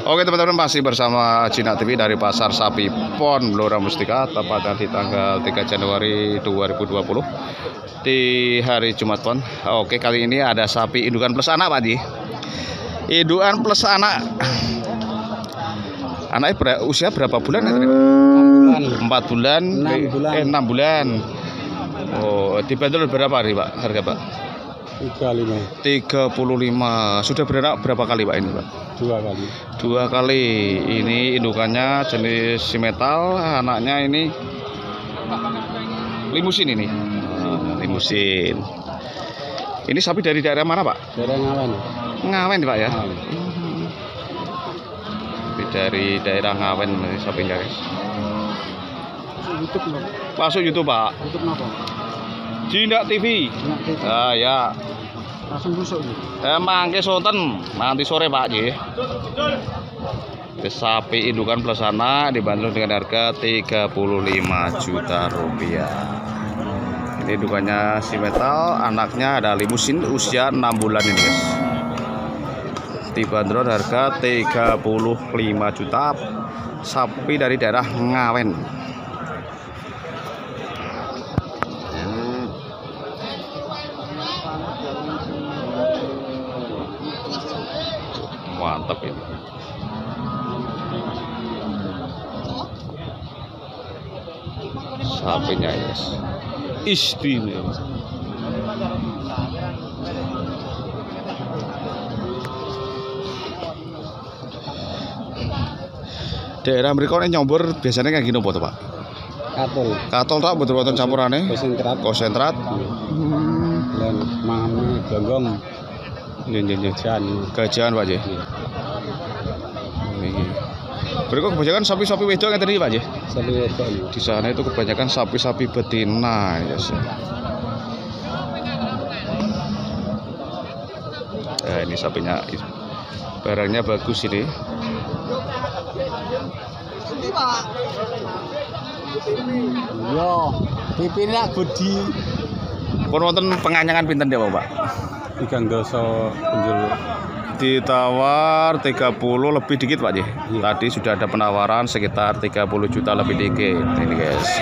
Oke teman-teman, masih bersama Jinak TV dari Pasar Sapi Pon Blora Mustika, tepatnya di tanggal 3 Januari 2020 di hari Jumat Pon. Oke, kali ini ada sapi indukan plus anak, Pak Ji. Indukan plus anak. Anaknya usia berapa bulan? 6 bulan. Oh, dibanderol berapa hari, Pak? Harga, Pak? 35. Sudah beranak berapa kali, Pak, ini, Pak? 2 kali. 2 kali. Ini indukannya jenis Simetal, anaknya ini Limousin ini. Limousin. Ini sapi dari daerah mana, Pak? Daerah Ngawen. Ngawen, Pak, ya. Dari daerah Ngawen sapinya, guys. Masuk YouTube, Pak. YouTube apa? Jinak TV. Ah, ya. Langsung busuk. Mangke sonten nanti sore, Pak Ji. Sapi indukan plus anak dibanderol dengan harga 35 juta rupiah. Ini indukannya Simetal, anaknya ada Limousin, usia 6 bulan ini, guys. Dibanderol harga 35 juta. Sapi dari daerah Ngawen. Mantap ya. Sapinya, yes. Istimewa. Daerah mereka nyombor biasanya kayak gini apa tuh, Pak? Katol. Katol tak betul-betul campurannya? Konsentrat. Konsentrat. Dan mami gonggong. Gajahan, Pak J. Berikut kebanyakan sapi-sapi wedok yang tadi, Pak J. Sapi wedok. Di sana itu kebanyakan sapi-sapi betina, ya. Nah, ini sapinya, barangnya bagus ini. Yo, pipinya gudi. Pun wonten penganyangan pinten dia, Pak? 3 doso penjuru. Ditawar 30 lebih dikit, Pak Ji. Iya. Tadi sudah ada penawaran sekitar 30 juta lebih dikit ini, guys.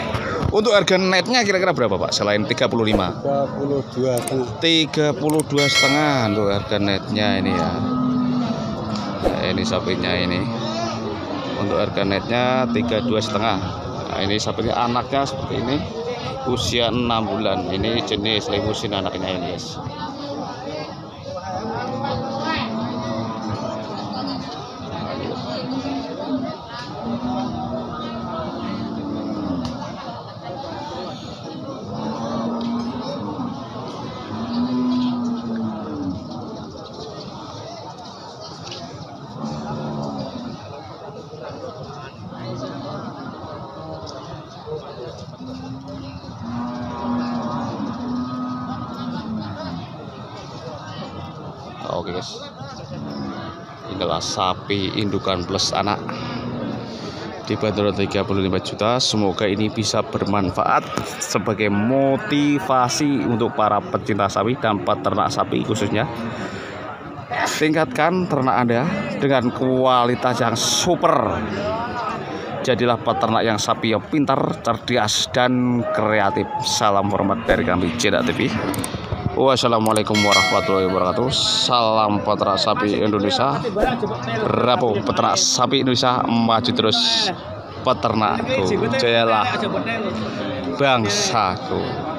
Untuk harga netnya kira-kira berapa, Pak? Selain 35. 32,5 untuk harga netnya ini, ya. Nah, ini sapinya ini. Untuk harga netnya 32,5. Nah, ini sapinya anaknya seperti ini. Usia 6 bulan. Ini jenis Limousin anaknya ini, guys. Oke, guys. Inilah sapi indukan plus anak. Dibanderol 35 juta. Semoga ini bisa bermanfaat sebagai motivasi untuk para pecinta sapi dan peternak sapi khususnya. Tingkatkan ternak Anda dengan kualitas yang super. Jadilah peternak yang sapi yang pintar, cerdas, dan kreatif. Salam hormat dari kami, Jinak TV. Wassalamualaikum warahmatullahi wabarakatuh. Salam peternak sapi Indonesia. Bravo peternak sapi Indonesia, maju terus peternakku, jayalah bangsaku.